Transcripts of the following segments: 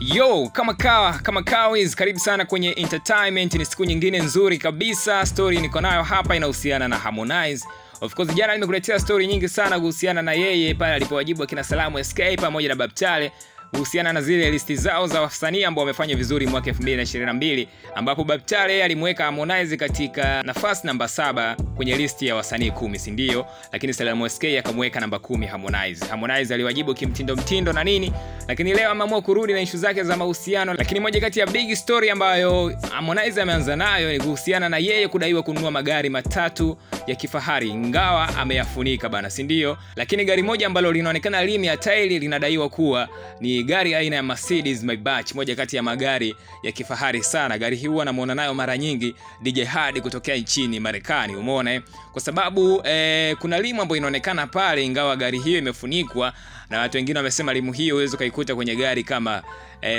Yo, kama kawiz, karibu sana kwenye entertainment. Ni siku nyingine nzuri kabisa. Story niko nayo hapa inahusiana na Harmonize. Of course jana nimekuletea story nyingi sana kuhusiana na yeye pale alipowajibu akina Salamu SK pamoja na Babtale kuhusiana na zile listi zao za wasanii ambao wamefanya vizuri mwaka 2022, ambapo Babtale alimweka Harmonize katika nafasi namba 7 kwenye listi ya wasanii 10, si ndio? Lakini Salamu SK akamweka namba 10 Harmonize. Harmonize aliwajibu kimtindo na nini, lakini leo ameamua kurudi na issue zake za mahusiano. Lakini moja kati ya big story ambayo Harmonize ameanza nayo ni kuhusiana na yeye kudaiwa kununua magari matatu ya kifahari, ingawa ameyafunika bana, si ndio? Lakini gari moja ambalo linaonekana limi ya taili linadaiwa kuwa ni gari aina ya Mercedes Maybach, moja kati ya magari ya kifahari sana. Gari hii huwa namuona nayo mara nyingi DJ Hardy kutokea nchini Marekani, umeona kwa sababu kuna limu ambayo inaonekana pale, ingawa gari hiyo imefunikwa, na watu wengine wamesema limu hiyo uwezo kaikuta kwenye gari kama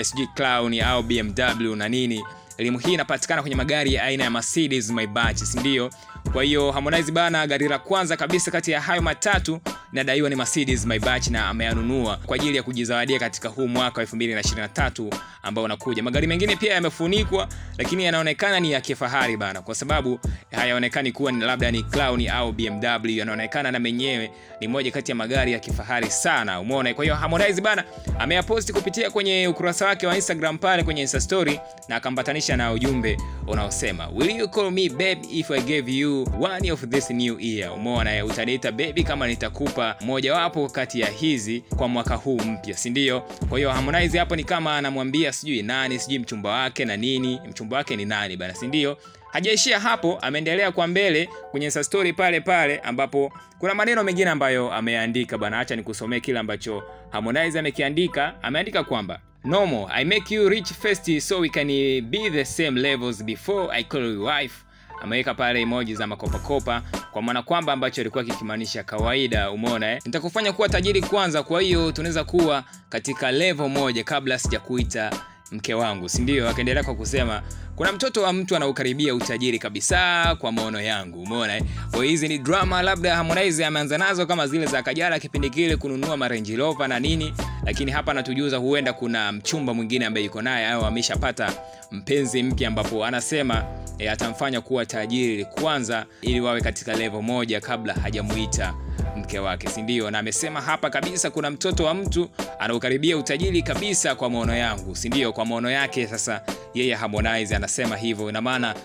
SG Clown au BMW na nini. Limu hii inapatikana kwenye magari ya aina ya Mercedes Maybach, si ndio? Kwa hiyo Harmonize bana, gari la kwanza kabisa kati ya hayo matatu inadaiwa ni Mercedes Maybach, na ameanunua kwa ajili ya kujizawadia katika huu mwaka 2023 ambao unakuja. Magari mengine pia yamefunikwa, lakini yanaonekana ni ya kifahari bana, kwa sababu hayaonekani kuwa ni labda ni Clown au BMW, yanaonekana na menyewe ni moja kati ya magari ya kifahari sana, umeona? Kwa hiyo Harmonize bana ameyaposti kupitia kwenye ukurasa wake wa Instagram pale kwenye Insta story, na akampatanisha na ujumbe unaosema "Will you call me babe if I gave you one of this new year?" Umeona, utaniita baby kama nitakupa moja wapo kati ya hizi kwa mwaka huu mpya, si ndio? Kwa hiyo Harmonize hapo ni kama anamwambia sijui nani, sijui mchumba wake na nini, mchumba wake ni nani bana, si ndio? Hajaishia hapo, ameendelea kwa mbele kwenye Insta story pale ambapo kuna maneno mengine ambayo ameandika bana. Acha nikusomee kila ambacho Harmonize amekiandika. Ameandika kwamba "Normal, I make you rich first so we can be the same levels before I call you wife." Ameweka pale emoji za makopa kwa maana kwamba ambacho alikuwa kikimaanisha kawaida, umeona nitakufanya kuwa tajiri kwanza, kwa hiyo tunaweza kuwa katika level moja kabla sijakuita mke wangu, si ndio? Akaendelea kwa kusema kuna mtoto wa mtu anaukaribia utajiri kabisa kwa maono yangu, umeona kwa hizi ni drama labda Harmonize ameanza nazo kama zile za Kajala kipindi kile kununua Range Rover na nini, lakini hapa anatujuza huenda kuna mchumba mwingine ambaye yuko naye au ameshapata mpenzi mpya, ambapo anasema atamfanya kuwa tajiri kwanza ili wawe katika level moja kabla hajamuita mke wake, si ndio? Na amesema hapa kabisa kuna mtoto wa mtu anaukaribia utajiri kabisa kwa maono yangu, si ndio? Kwa maono yake sasa yeye Harmonize anasema hivyo, na maana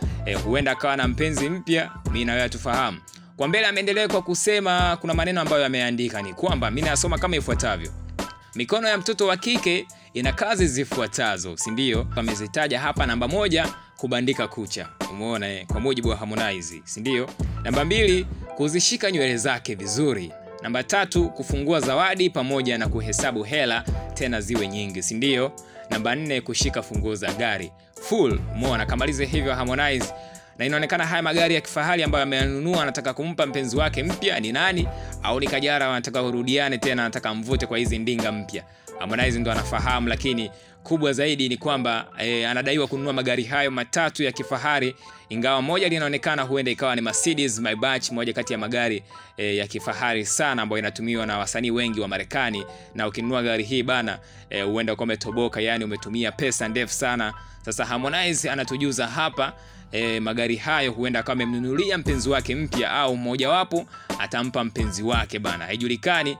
huenda akawa na mpenzi mpya, mimi na wewe tufahamu. Kwa mbele ameendelea kwa kusema kuna maneno ambayo ameandika ni kwamba mimi nasoma kama ifuatavyo: mikono ya mtoto wa kike ina kazi zifuatazo, si ndio? Amezitaja hapa. Namba 1, kubandika kucha, umeona kwa mujibu wa Harmonize, si ndio? Namba 2, kuzishika nywele zake vizuri. Namba 3, kufungua zawadi pamoja na kuhesabu hela tena ziwe nyingi, si ndio? Namba 4, kushika funguo za gari full, umeona kamalize hivyo Harmonize. Na inaonekana haya magari ya kifahari ambayo amenunua anataka kumpa mpenzi wake mpya ni nani, au ni Kajala anataka kurudiane tena, anataka amvute kwa hizi ndinga mpya. Harmonize ndo anafahamu, lakini kubwa zaidi ni kwamba anadaiwa kununua magari hayo matatu ya kifahari, ingawa moja linaonekana huenda ikawa ni Mercedes Maybach, moja kati ya magari ya kifahari sana ambayo inatumiwa na wasanii wengi wa Marekani. Na ukinunua gari hii bana, huenda uko umetoboka, yani umetumia pesa ndefu sana. Sasa Harmonize anatujuza hapa magari hayo huenda kama amemnunulia mpenzi wake mpya, au mmoja wapo atampa mpenzi wake bana. Haijulikani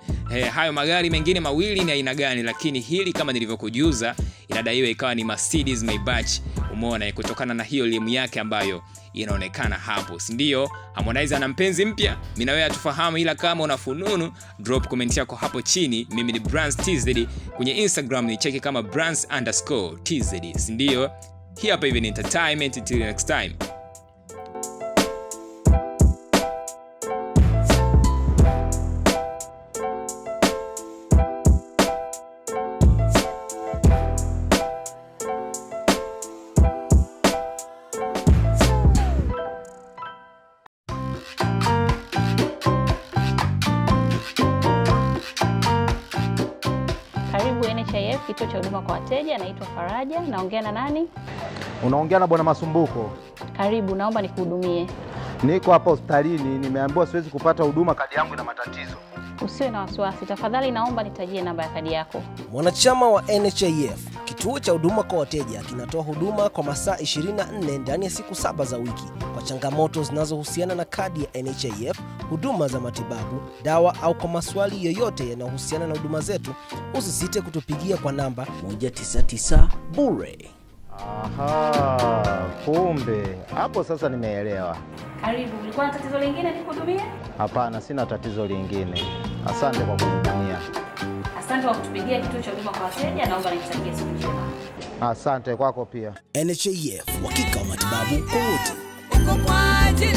hayo magari mengine mawili ni aina gani, lakini hili kama nilivyokujuza inadaiwa ikawa ni Mercedes Maybach, umeona kutokana na hiyo limu yake ambayo inaonekana hapo, si ndio? Harmonize ana mpenzi mpya, mimi na wewe tufahamu, ila kama una fununu drop comment yako hapo chini. Mimi ni Brands TZ, kwenye Instagram ni cheki kama brands_tz, si ndio? Hii hapa hivi ni entertainment. Until next time. NHIF, kituo cha huduma kwa wateja. Naitwa Faraja. Naongea na nani? Unaongea na Bwana Masumbuko. Karibu, naomba nikuhudumie. Niko hapa hospitalini, nimeambiwa siwezi kupata huduma, kadi yangu ina matatizo. Usiwe na wasiwasi, tafadhali naomba nitajie namba ya kadi yako. Mwanachama wa NHIF, kituo cha huduma kwa wateja kinatoa huduma kwa masaa 24 ndani ya siku 7 za wiki kwa changamoto zinazohusiana na kadi ya NHIF, huduma za matibabu, dawa au kwa maswali yoyote yanayohusiana na huduma zetu. Usisite kutupigia kwa namba 199 bure. Aha, kumbe hapo sasa nimeelewa. Karibu, ulikuwa na tatizo lingine nikuhudumie? Hapana, sina tatizo lingine. Asante kwa kunihudumia. Asante kwa kutupigia kituo cha huduma kwa wateja, naomba nikusaidie siku njema. Asante kwako pia. NHIF, hakika matibabu kwa wote.